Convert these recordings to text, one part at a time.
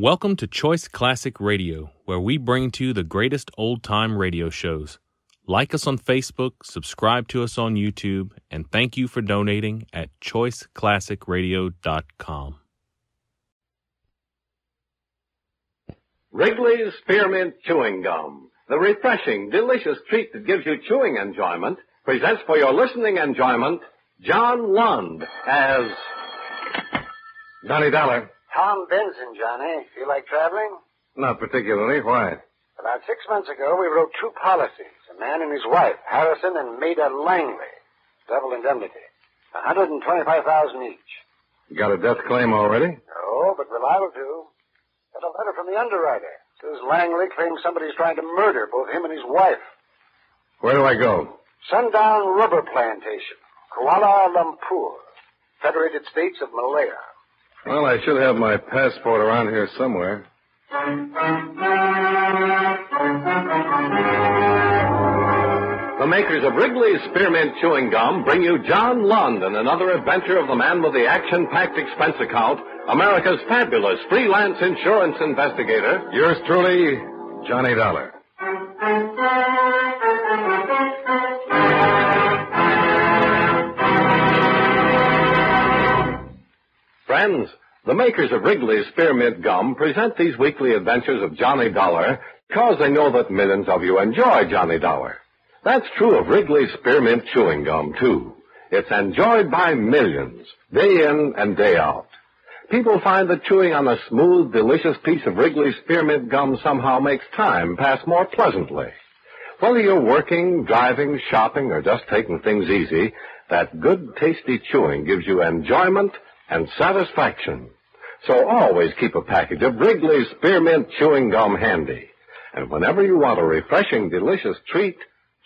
Welcome to Choice Classic Radio, where we bring to you the greatest old-time radio shows. Like us on Facebook, subscribe to us on YouTube, and thank you for donating at choiceclassicradio.com. Wrigley's Spearmint Chewing Gum, the refreshing, delicious treat that gives you chewing enjoyment, presents for your listening enjoyment John Lund as Johnny Dollar. Tom Benson, Johnny. Feel like traveling? Not particularly. Why? About 6 months ago, we wrote two policies. A man and his wife, Harrison and Maida Langley. Double indemnity. $125,000 each. Got a death claim already? No, but we're liable to. Got a letter from the underwriter. Says Langley claims somebody's trying to murder both him and his wife. Where do I go? Sundown Rubber Plantation. Kuala Lumpur. Federated States of Malaya. Well, I should have my passport around here somewhere. The makers of Wrigley's Spearmint Chewing Gum bring you John Lund, another adventure of the man with the action-packed expense account, America's fabulous freelance insurance investigator. Yours truly, Johnny Dollar. Friends, the makers of Wrigley's Spearmint Gum present these weekly adventures of Johnny Dollar because they know that millions of you enjoy Johnny Dollar. That's true of Wrigley's Spearmint Chewing Gum, too. It's enjoyed by millions, day in and day out. People find that chewing on a smooth, delicious piece of Wrigley's Spearmint Gum somehow makes time pass more pleasantly. Whether you're working, driving, shopping, or just taking things easy, that good, tasty chewing gives you enjoyment and satisfaction. So always keep a package of Wrigley's Spearmint Chewing Gum handy. And whenever you want a refreshing, delicious treat,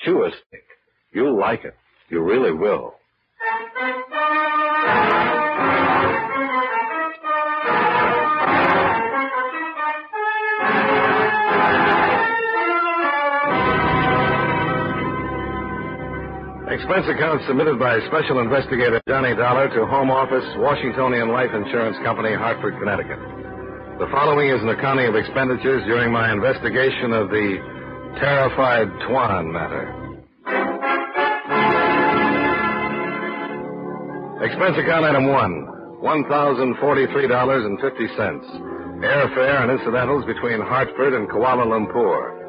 chew a stick. You'll like it. You really will. Expense account submitted by Special Investigator Johnny Dollar to Home Office, Washingtonian Life Insurance Company, Hartford, Connecticut. The following is an accounting of expenditures during my investigation of the terrified Tuan matter. Expense account item 1, $1,043.50. Airfare and incidentals between Hartford and Kuala Lumpur.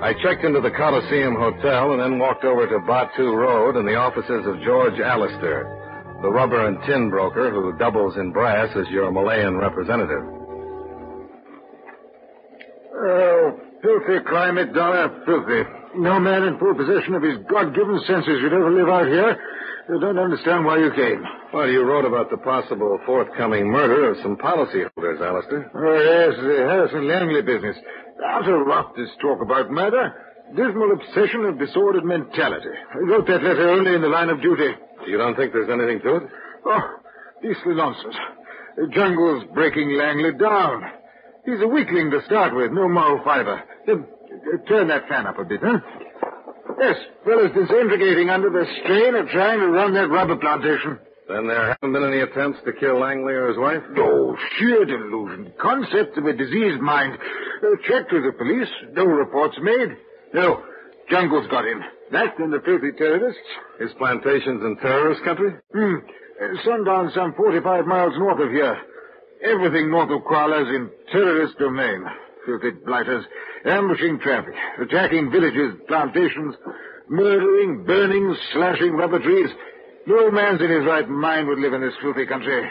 I checked into the Coliseum Hotel and then walked over to Batu Road and the offices of George Alistair, the rubber and tin broker who doubles in brass as your Malayan representative. Oh, filthy climate, Dollar, filthy. No man in full possession of his God-given senses should ever live out here. I don't understand why you came. Well, you wrote about the possible forthcoming murder of some policyholders, Alistair. Oh, yes, the Harrison Langley business. Utter rot, this talk about murder. Dismal obsession of disordered mentality. I wrote that letter only in the line of duty. You don't think there's anything to it? Oh, beastly nonsense. The jungle's breaking Langley down. He's a weakling to start with, no moral fiber. Turn that fan up a bit, huh? Yes, fellow's disintegrating under the strain of trying to run that rubber plantation. Then there haven't been any attempts to kill Langley or his wife? No, sheer delusion. Concept of a diseased mind. Checked with the police. No reports made. No, Jungle's got him. That and the filthy terrorists. His plantation's in terrorist country? Sundown some 45 miles north of here. Everything north of Kuala's in terrorist domain. Filthy blighters. Ambushing traffic. Attacking villages, plantations. Murdering, burning, slashing rubber trees. No man's in his right mind would live in this filthy country.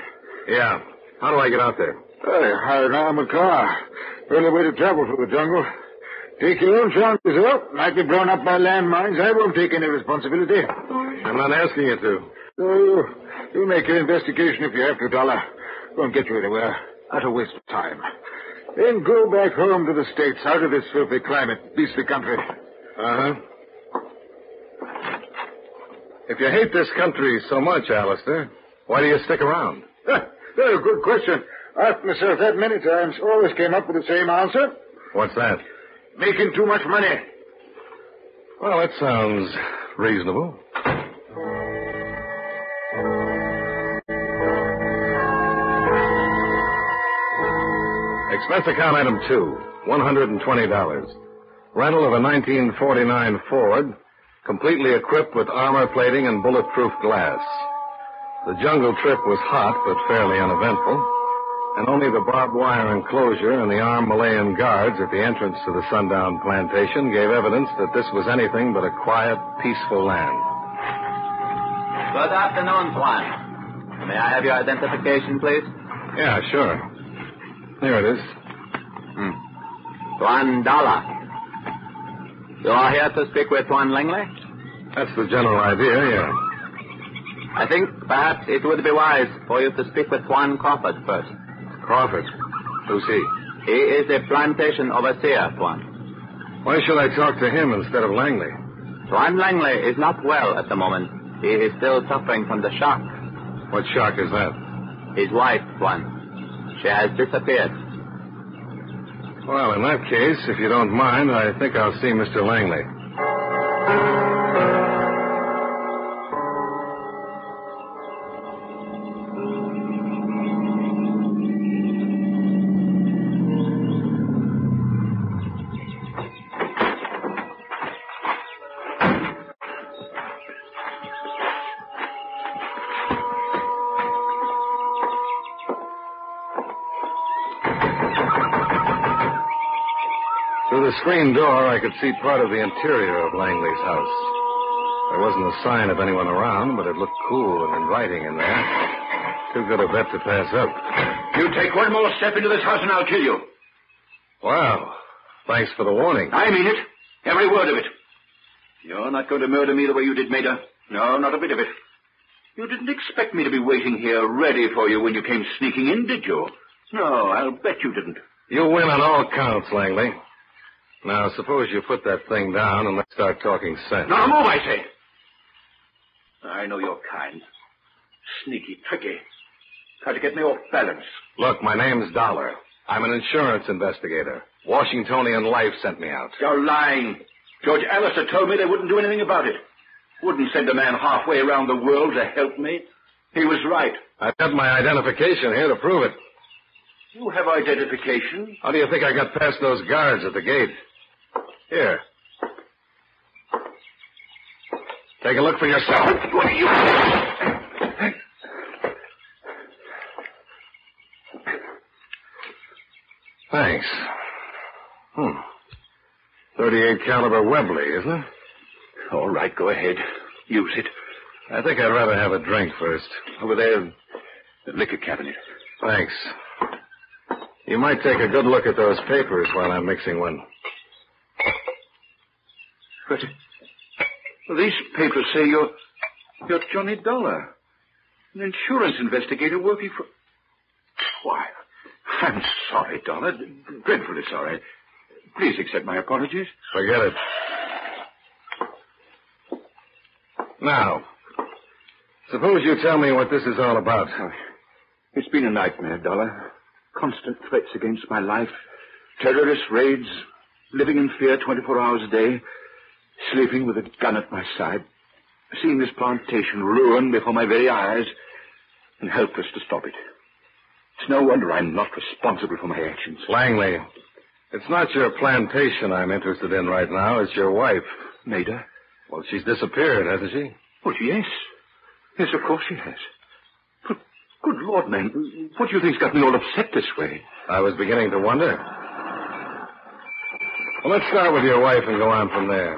Yeah. How do I get out there? I hire an armored car. Only way to travel through the jungle. Take your own chances, up. Might be blown up by landmines. I won't take any responsibility. I'm not asking you to. Oh, you make your investigation if you have to, Dollar. Won't get you anywhere. Utter waste of time. Then go back home to the States, out of this filthy climate, beastly country. Uh-huh. If you hate this country so much, Alistair, why do you stick around? Oh, good question. I've asked myself that many times. Always came up with the same answer. What's that? Making too much money. Well, that sounds reasonable. Expense account item 2, $120. Rental of a 1949 Ford, completely equipped with armor plating and bulletproof glass. The jungle trip was hot, but fairly uneventful, and only the barbed wire enclosure and the armed Malayan guards at the entrance to the Sundown Plantation gave evidence that this was anything but a quiet, peaceful land. Good afternoon, Juan. May I have your identification, please? Yeah, sure. Here it is. Juan Dalla. You are here to speak with Juan Langley? That's the general idea, yeah. I think perhaps it would be wise for you to speak with Juan Crawford first. Crawford? Who's he? He is a plantation overseer, Juan. Why should I talk to him instead of Langley? Juan Langley is not well at the moment. He is still suffering from the shock. What shock is that? His wife, Juan. She has disappeared. Well, in that case, if you don't mind, I think I'll see Mr. Langley. Through the screen door, I could see part of the interior of Langley's house. There wasn't a sign of anyone around, but it looked cool and inviting in there. Too good a bet to pass up. You take one more step into this house and I'll kill you. Wow. Thanks for the warning. I mean it. Every word of it. You're not going to murder me the way you did Maida. No, not a bit of it. You didn't expect me to be waiting here ready for you when you came sneaking in, did you? No, I'll bet you didn't. You win on all counts, Langley. Now, suppose you put that thing down and let's start talking sense. Now, move, I say. I know your kind. Sneaky, tricky. Try to get me off balance. Look, my name's Dollar. I'm an insurance investigator. Washingtonian Life sent me out. You're lying. George Alistair told me they wouldn't do anything about it. Wouldn't send a man halfway around the world to help me. He was right. I've got my identification here to prove it. You have identification? How do you think I got past those guards at the gate? Here. Take a look for yourself. What are you... Thanks. 38 caliber Webley, isn't it? All right, go ahead. Use it. I think I'd rather have a drink first. Over there, the liquor cabinet. Thanks. You might take a good look at those papers while I'm mixing one. But these papers say you're Johnny Dollar, an insurance investigator working for... Why, I'm sorry, Dollar, dreadfully sorry. Please accept my apologies. Forget it. Now, suppose you tell me what this is all about. It's been a nightmare, Dollar. Constant threats against my life, terrorist raids, living in fear 24 hours a day, sleeping with a gun at my side, seeing this plantation ruined before my very eyes, and helpless to stop it. It's no wonder I'm not responsible for my actions. Langley, it's not your plantation I'm interested in right now. It's your wife. Maida? Well, she's disappeared, hasn't she? Well, yes. Yes, of course she has. Good Lord, man, what do you think's got me all upset this way? I was beginning to wonder. Well, let's start with your wife and go on from there.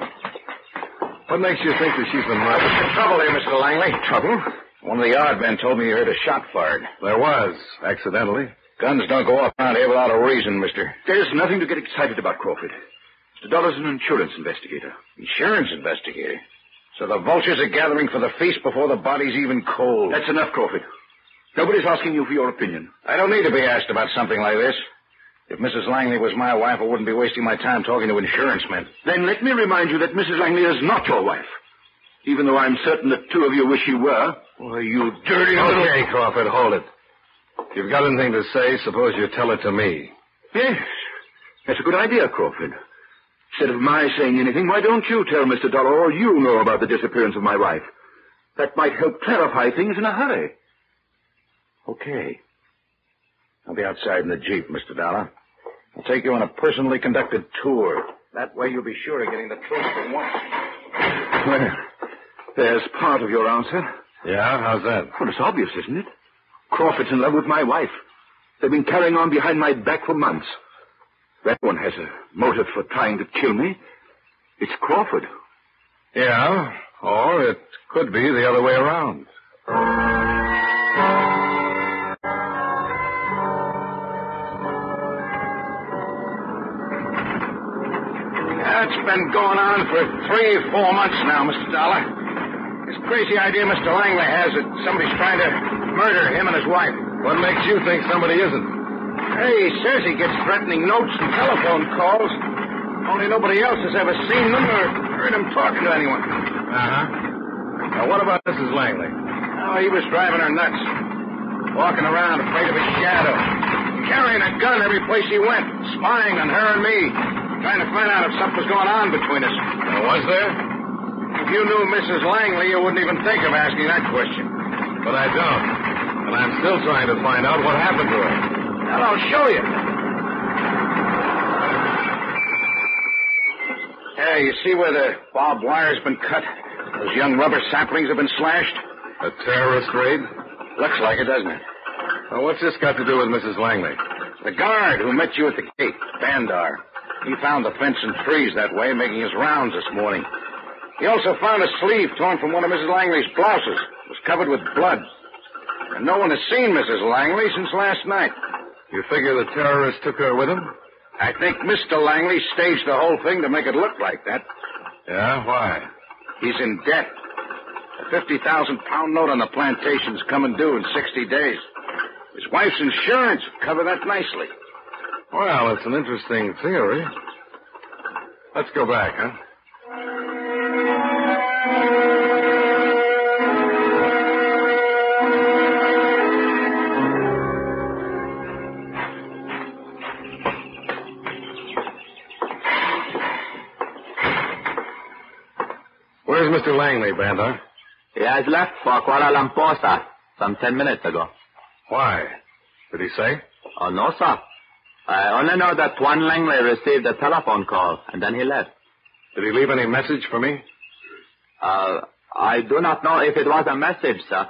What makes you think that she's been murdered? There's trouble there, Mr. Langley. Trouble? One of the yard men told me you heard a shot fired. There was, accidentally. Guns don't go off around here without a reason, mister. There's nothing to get excited about, Crawford. Mr. Dollar's an insurance investigator. Insurance investigator? So the vultures are gathering for the feast before the body's even cold. That's enough, Crawford. Nobody's asking you for your opinion. I don't need to be asked about something like this. If Mrs. Langley was my wife, I wouldn't be wasting my time talking to insurance men. Then let me remind you that Mrs. Langley is not your wife. Even though I'm certain that two of you wish she were. Oh, you dirty little... Okay, Crawford, hold it. If you've got anything to say, suppose you tell it to me. Yes. That's a good idea, Crawford. Instead of my saying anything, why don't you tell Mr. Dollar all you know about the disappearance of my wife? That might help clarify things in a hurry. Okay. I'll be outside in the Jeep, Mr. Dollar. I'll take you on a personally conducted tour. That way you'll be sure of getting the truth from once. Well, there's part of your answer. Yeah? How's that? Well, it's obvious, isn't it? Crawford's in love with my wife. They've been carrying on behind my back for months. That one has a motive for trying to kill me. It's Crawford. Yeah, or it could be the other way around. That's been going on for 3 or 4 months now, Mr. Dollar. This crazy idea Mr. Langley has that somebody's trying to murder him and his wife. What makes you think somebody isn't? Hey, he says he gets threatening notes and telephone calls. Only nobody else has ever seen them or heard him talking to anyone. Uh-huh. Now, what about Mrs. Langley? Oh, he was driving her nuts. Walking around, afraid of his shadow. Carrying a gun every place he went. Spying on her and me. Trying to find out if something was going on between us. Now, was there? If you knew Mrs. Langley, you wouldn't even think of asking that question. But I don't. And I'm still trying to find out what happened to her. Well, I'll show you. Yeah, you see where the barbed wire's been cut? Those young rubber saplings have been slashed? A terrorist raid? Looks like it, doesn't it? Well, what's this got to do with Mrs. Langley? The guard who met you at the gate, Bandar. He found the fence and trees that way, making his rounds this morning. He also found a sleeve torn from one of Mrs. Langley's blouses. It was covered with blood. And no one has seen Mrs. Langley since last night. You figure the terrorist took her with him? I think Mr. Langley staged the whole thing to make it look like that. Yeah? Why? He's in debt. A 50,000-pound note on the plantation's coming due in 60 days. His wife's insurance would cover that nicely. Well, it's an interesting theory. Let's go back, huh? Where's Mr. Langley, Bandar? He has left for Kuala Lumpur, sir, some 10 minutes ago. Why? Did he say? Oh, no, sir. I only know that Tuan Langley received a telephone call, and then he left. Did he leave any message for me? I do not know if it was a message, sir,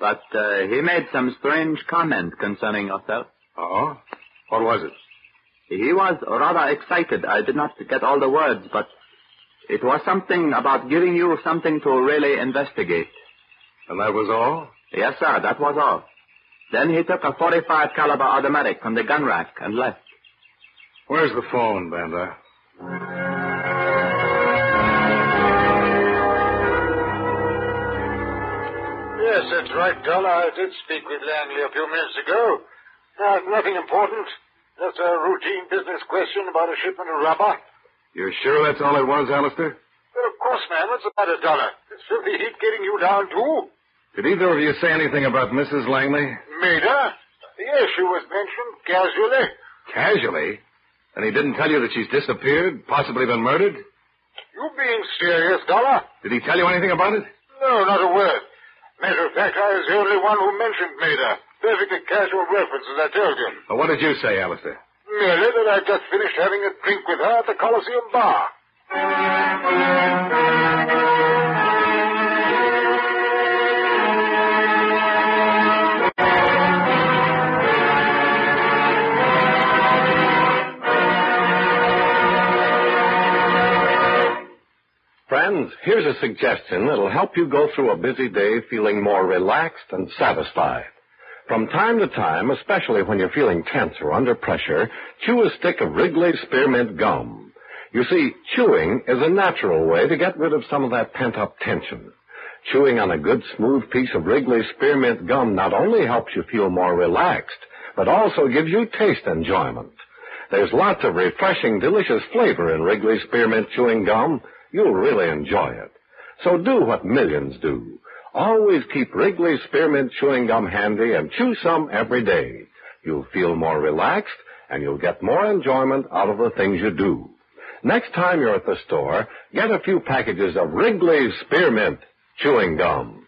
but he made some strange comment concerning yourself. Oh? What was it? He was rather excited. I did not get all the words, but it was something about giving you something to really investigate. And that was all? Yes, sir, that was all. Then he took a 45 caliber automatic from the gun rack and left. Where's the phone, Bandar? Yes, that's right, Dollar. I did speak with Langley a few minutes ago. Nothing important. Just a routine business question about a shipment of rubber. You're sure that's all it was, Alistair? Well, of course, man. What's the matter, Dollar? It's filthy heat getting you down, too. Did either of you say anything about Mrs. Langley? Maida? Yes, she was mentioned casually. Casually? And he didn't tell you that she's disappeared, possibly been murdered? You being serious, Dollar? Did he tell you anything about it? No, not a word. Matter of fact, I was the only one who mentioned Maida. Perfectly casual reference, as I told you. Well, what did you say, Alistair? Merely that I just finished having a drink with her at the Coliseum Bar. Friends, here's a suggestion that'll help you go through a busy day feeling more relaxed and satisfied. From time to time, especially when you're feeling tense or under pressure, chew a stick of Wrigley Spearmint Gum. You see, chewing is a natural way to get rid of some of that pent-up tension. Chewing on a good, smooth piece of Wrigley Spearmint Gum not only helps you feel more relaxed, but also gives you taste enjoyment. There's lots of refreshing, delicious flavor in Wrigley Spearmint Chewing Gum. You'll really enjoy it. So do what millions do. Always keep Wrigley Spearmint Chewing Gum handy and chew some every day. You'll feel more relaxed, and you'll get more enjoyment out of the things you do. Next time you're at the store, get a few packages of Wrigley Spearmint Chewing Gum.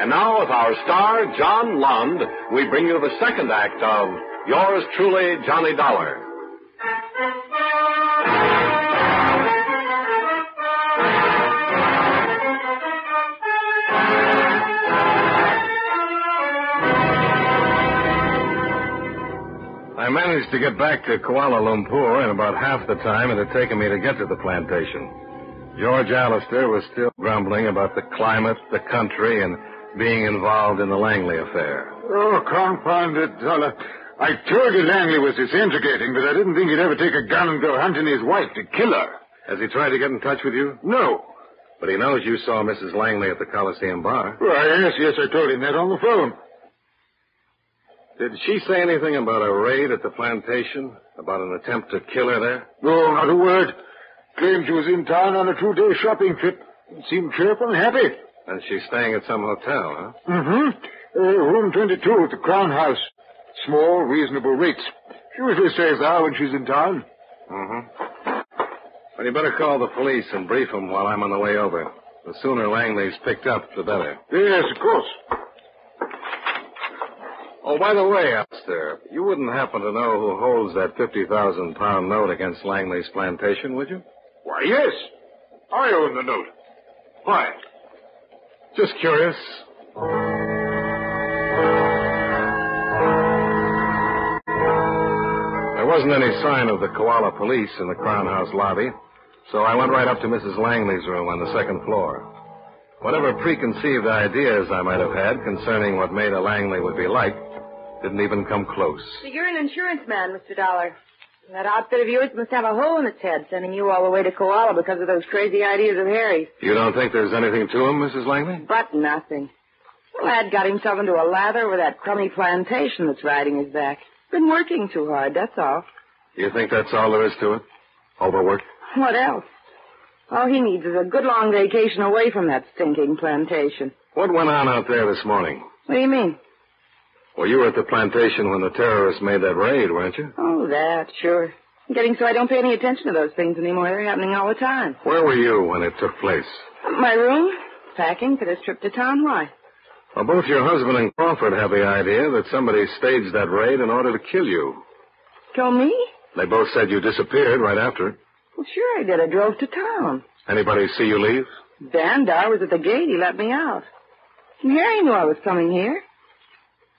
And now with our star, John Lund, we bring you the second act of Yours Truly, Johnny Dollar. I managed to get back to Kuala Lumpur in about half the time it had taken me to get to the plantation. George Alistair was still grumbling about the climate, the country, and being involved in the Langley affair. Oh, confound it, Dollar. I told you Langley was disintegrating, but I didn't think he'd ever take a gun and go hunting his wife to kill her. Has he tried to get in touch with you? No. But he knows you saw Mrs. Langley at the Coliseum bar. Well, yes, I told him that on the phone. Did she say anything about a raid at the plantation? About an attempt to kill her there? No, not a word. Claimed she was in town on a 2-day shopping trip. Seemed cheerful and happy. And she's staying at some hotel, huh? Mm-hmm. Room 22 at the Crown House. Small, reasonable rates. She usually stays there when she's in town. Mm-hmm. Well, you better call the police and brief them while I'm on the way over. The sooner Langley's picked up, the better. Yes, of course. Oh, by the way, Alistair, you wouldn't happen to know who holds that 50,000-pound note against Langley's plantation, would you? Why, yes. I own the note. Why? Just curious. There wasn't any sign of the Koala police in the Crown House lobby, so I went right up to Mrs. Langley's room on the second floor. Whatever preconceived ideas I might have had concerning what Maida Langley would be like didn't even come close. So you're an insurance man, Mr. Dollar. That outfit of yours must have a hole in its head, sending you all the way to Koala because of those crazy ideas of Harry's. You don't think there's anything to him, Mrs. Langley? But nothing. The lad got himself into a lather with that crummy plantation that's riding his back. Been working too hard, that's all. You think that's all there is to it? Overwork? What else? All he needs is a good long vacation away from that stinking plantation. What went on out there this morning? What do you mean? Well, you were at the plantation when the terrorists made that raid, weren't you? Oh, that, sure. I'm getting so I don't pay any attention to those things anymore. They're happening all the time. Where were you when it took place? My room, packing for this trip to town. Why? Well, both your husband and Crawford have the idea that somebody staged that raid in order to kill you. Kill me? They both said you disappeared right after it. Well, sure I did. I drove to town. Anybody see you leave? Bandar was at the gate. He let me out. And Harry knew I was coming here.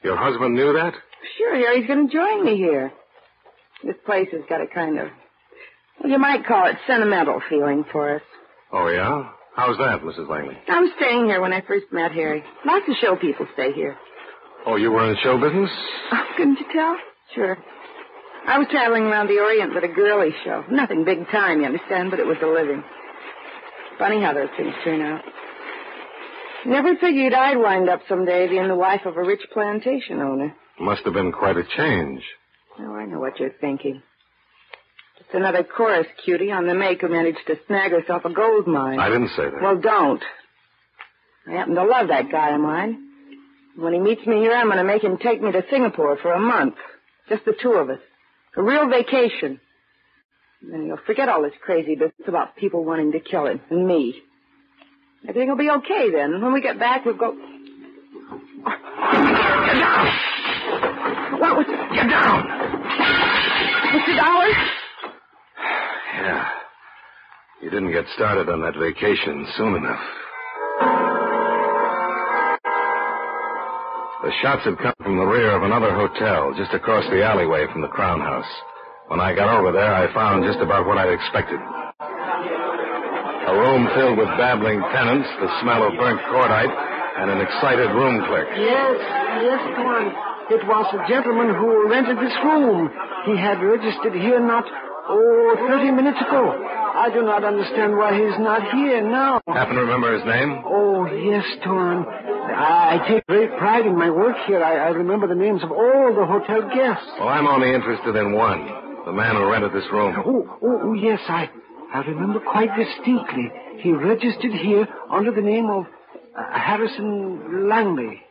Your husband knew that? Sure, Harry's going to join me here. This place has got a kind of, well, you might call it sentimental feeling for us. Oh, yeah? How's that, Mrs. Langley? I was staying here when I first met Harry. Lots of show people stay here. Oh, you were in show business? Oh, couldn't you tell? Sure. I was traveling around the Orient with a girly show. Nothing big time, you understand, but it was a living. Funny how those things turn out. Never figured I'd wind up someday being the wife of a rich plantation owner. Must have been quite a change. Oh, I know what you're thinking. Just another chorus cutie on the make who managed to snag herself a gold mine. I didn't say that. Well, don't. I happen to love that guy of mine. When he meets me here, I'm going to make him take me to Singapore for a month. Just the two of us. A real vacation. And then he'll forget all this crazy business about people wanting to kill him and me. Everything will be okay then. When we get back, we'll go. Get down! What was it? Get down! Mr. Dollar? Yeah. You didn't get started on that vacation soon enough. The shots had come from the rear of another hotel just across the alleyway from the Crown House. When I got over there, I found just about what I'd expected. A room filled with babbling tenants, the smell of burnt cordite, and an excited room clerk. Yes, Don. It was a gentleman who rented this room. He had registered here 30 minutes ago. I do not understand why he's not here now. Happen to remember his name? Oh, yes, Don. I take great pride in my work here. I remember the names of all the hotel guests. Well, I'm only interested in one, the man who rented this room. Oh, yes, I remember quite distinctly. He registered here under the name of Harrison Langley.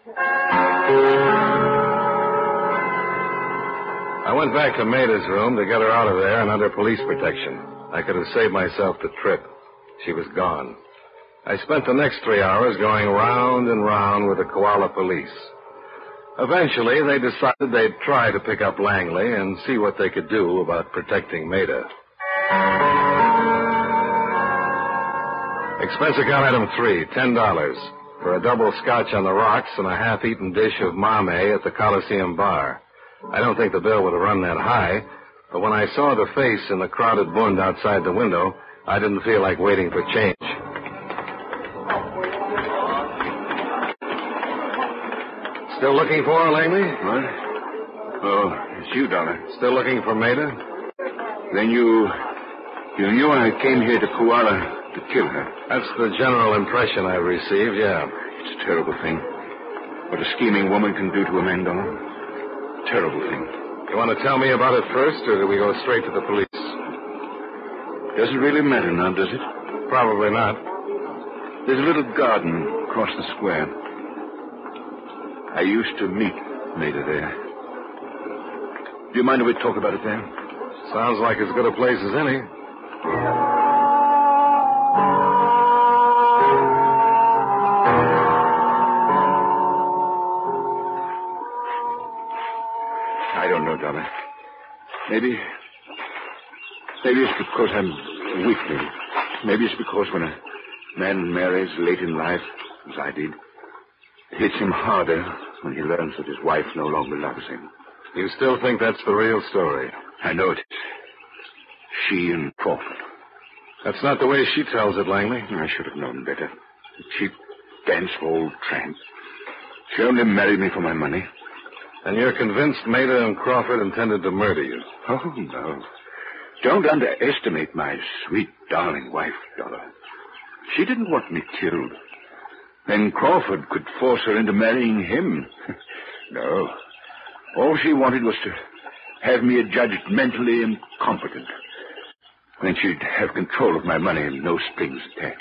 I went back to Maida's room to get her out of there and under police protection. I could have saved myself the trip. She was gone. I spent the next 3 hours going round and round with the Koala police. Eventually, they decided they'd try to pick up Langley and see what they could do about protecting Maida. Expense account item 3, $10 for a double scotch on the rocks and a half-eaten dish of mame at the Coliseum bar. I don't think the bill would have run that high, but when I saw the face in the crowded bund outside the window, I didn't feel like waiting for change. Still looking for her, Langley? What? Oh, it's you, Donna. Still looking for Maida? Then you knew I came here to Koala to kill her. That's the general impression I received, yeah. It's a terrible thing. What a scheming woman can do to a man, Donna. Terrible thing. You want to tell me about it first, or do we go straight to the police? Doesn't really matter now, does it? Probably not. There's a little garden across the square. I used to meet Maida there. Do you mind if we talk about it there? Sounds like as good a place as any. I don't know, Donna. Maybe it's because I'm a weakling. Maybe it's because when a man marries late in life, as I did, it hits him harder when he learns that his wife no longer loves him. You still think that's the real story? I know it is. She and Crawford. That's not the way she tells it, Langley. I should have known better. The cheap dance hall tramp. She only married me for my money. And you're convinced Maida and Crawford intended to murder you? Oh, no. Don't underestimate my sweet, darling wife, Donna. She didn't want me killed. Then Crawford could force her into marrying him. No. All she wanted was to have me adjudged mentally incompetent. Then she'd have control of my money and no strings attached.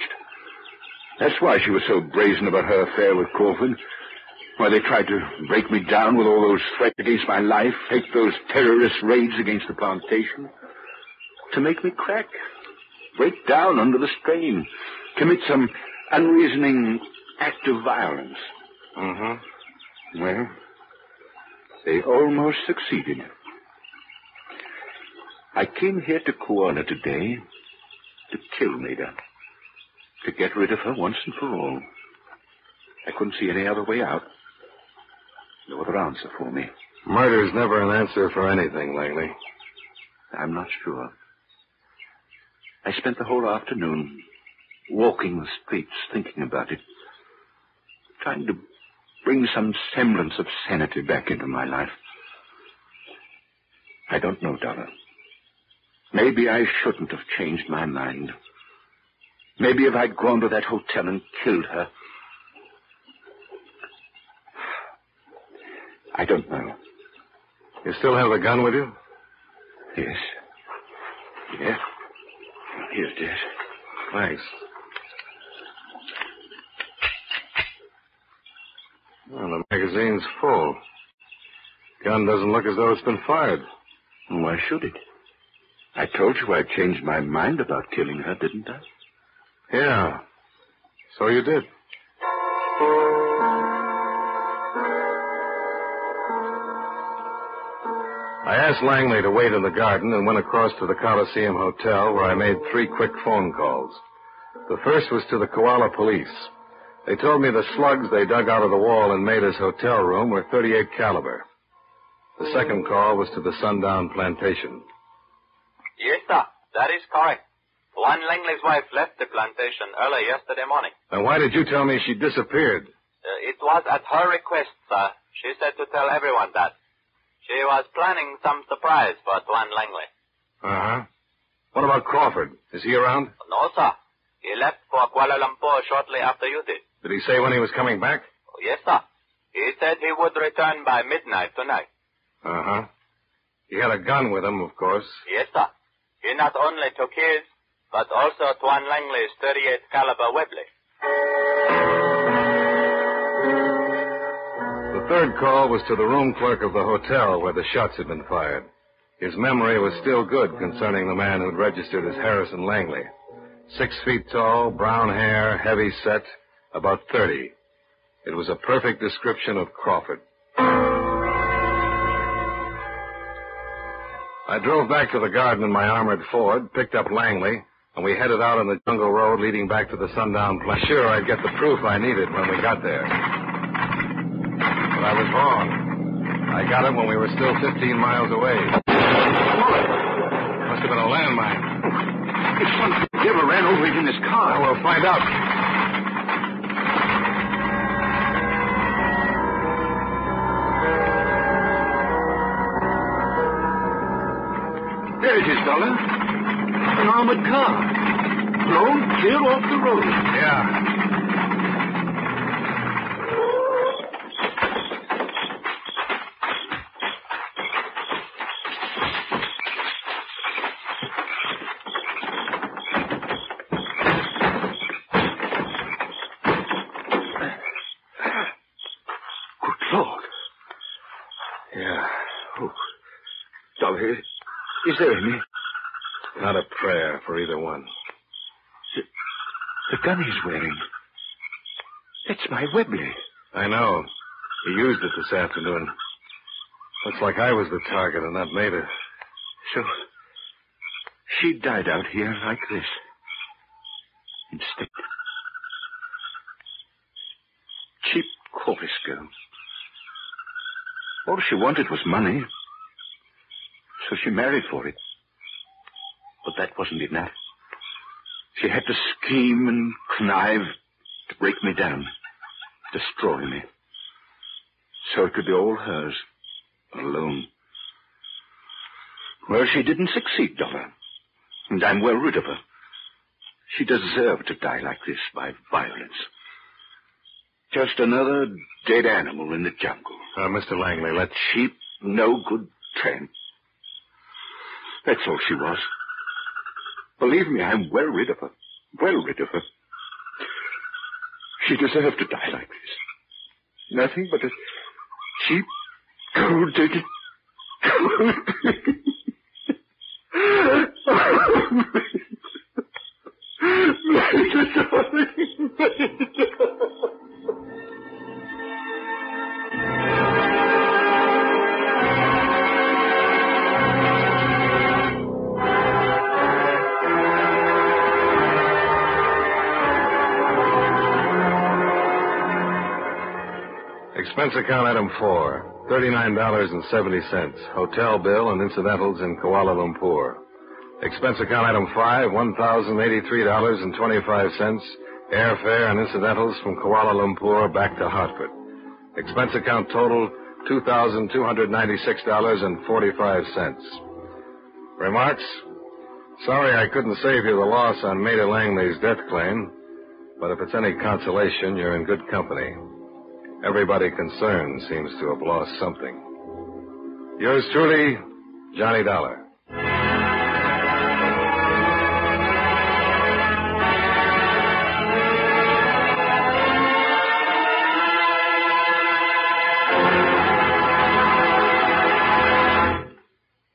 That's why she was so brazen about her affair with Crawford. Why they tried to break me down with all those threats against my life, take those terrorist raids against the plantation. To make me crack. Break down under the strain. Commit some unreasoning act of violence. Mm-hmm. Well, they almost succeeded. I came here to Koala today to kill Maida. To get rid of her once and for all. I couldn't see any other way out. No other answer for me. Murder's never an answer for anything, Langley. I'm not sure. I spent the whole afternoon walking the streets, thinking about it. Trying to bring some semblance of sanity back into my life. I don't know, Donna. Maybe I shouldn't have changed my mind. Maybe if I'd gone to that hotel and killed her. I don't know. You still have the gun with you? Yes. Yeah. Here it is. Thanks. Well, the magazine's full. Gun doesn't look as though it's been fired. Why should it? I told you I changed my mind about killing her, didn't I? Yeah. So you did. I asked Langley to wait in the garden and went across to the Coliseum Hotel where I made 3 quick phone calls. The first was to the Koala police. They told me the slugs they dug out of the wall in Maida's hotel room were .38 caliber. The second call was to the Sundown Plantation. Yes, sir. That is correct. One Langley's wife left the plantation early yesterday morning. Then why did you tell me she disappeared? It was at her request, sir. She said to tell everyone that. She was planning some surprise for Dwan Langley. Uh-huh. What about Crawford? Is he around? No, sir. He left for Kuala Lumpur shortly after you did. Did he say when he was coming back? Oh, yes, sir. He said he would return by midnight tonight. Uh-huh. He had a gun with him, of course. Yes, sir. He not only took his, but also Dwan Langley's .38 caliber Webley. The third call was to the room clerk of the hotel where the shots had been fired. His memory was still good concerning the man who'd registered as Harrison Langley. 6 feet tall, brown hair, heavy set, about 30. It was a perfect description of Crawford. I drove back to the garden in my armored Ford, picked up Langley, and we headed out on the jungle road leading back to the Sundown Plain. Sure, I'd get the proof I needed when we got there. But I was wrong. I got it when we were still 15 miles away. Must have been a landmine. This son of a giver ran over it in his car. Well, we'll find out. There it is, Dollar. An armored car. Blown clear off the road. Yeah. Good Lord. Yeah. Oh. Dollar, is there any? Not a prayer for either one. The gun he's wearing. That's my Webley. I know. He used it this afternoon. Looks like I was the target and not Maida. So, she died out here like this. Instead. Cheap chorus girl. All she wanted was money. So she married for it. But that wasn't enough. She had to scheme and connive to break me down, destroy me. So it could be all hers, alone. Well, she didn't succeed, Dollar. And I'm well rid of her. She deserved to die like this, by violence. Just another dead animal in the jungle. Mr. Langley, let... Cheap, no good tramp. That's all she was. Believe me, I'm well rid of her. Well rid of her. She deserved to die like this. Nothing but a cheap, cold-blooded... Expense account item 4, $39.70. Hotel bill and incidentals in Kuala Lumpur. Expense account item 5, $1,083.25. Airfare and incidentals from Kuala Lumpur back to Hartford. Expense account total, $2,296.45. Remarks? Sorry I couldn't save you the loss on Maida Langley's death claim, but if it's any consolation, you're in good company. Everybody concerned seems to have lost something. Yours truly, Johnny Dollar.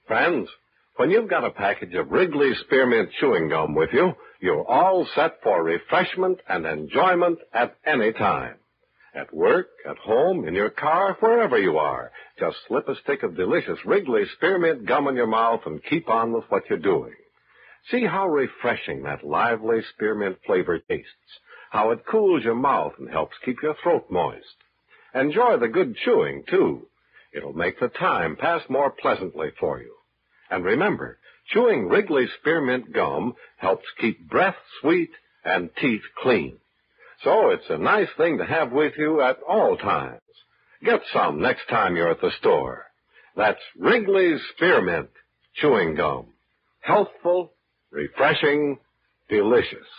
Friends, when you've got a package of Wrigley's Spearmint Chewing Gum with you, you're all set for refreshment and enjoyment at any time. At work, at home, in your car, wherever you are, just slip a stick of delicious Wrigley's Spearmint Gum in your mouth and keep on with what you're doing. See how refreshing that lively spearmint flavor tastes, how it cools your mouth and helps keep your throat moist. Enjoy the good chewing, too. It'll make the time pass more pleasantly for you. And remember, chewing Wrigley's Spearmint Gum helps keep breath sweet and teeth clean. So it's a nice thing to have with you at all times. Get some next time you're at the store. That's Wrigley's Spearmint Chewing Gum. Healthful, refreshing, delicious.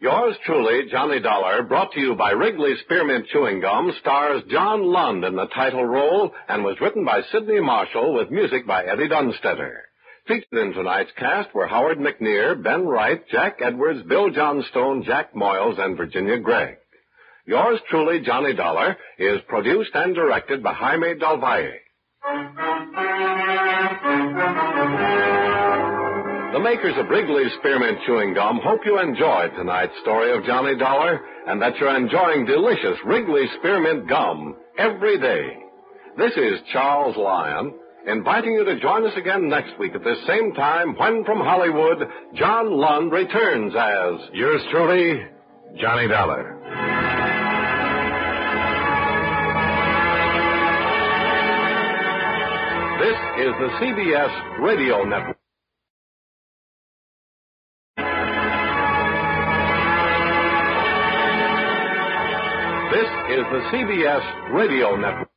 Yours truly, Johnny Dollar, brought to you by Wrigley's Spearmint Chewing Gum, stars John Lund in the title role and was written by Sidney Marshall with music by Eddie Dunstetter. Featured in tonight's cast were Howard McNear, Ben Wright, Jack Edwards, Bill Johnstone, Jack Moyles, and Virginia Gregg. Yours truly, Johnny Dollar, is produced and directed by Jaime Del Valle. The makers of Wrigley's Spearmint Chewing Gum hope you enjoyed tonight's story of Johnny Dollar and that you're enjoying delicious Wrigley's Spearmint Gum every day. This is Charles Lyon, inviting you to join us again next week at this same time when, from Hollywood, John Lund returns as... yours truly, Johnny Dollar. This is the CBS Radio Network. This is the CBS Radio Network.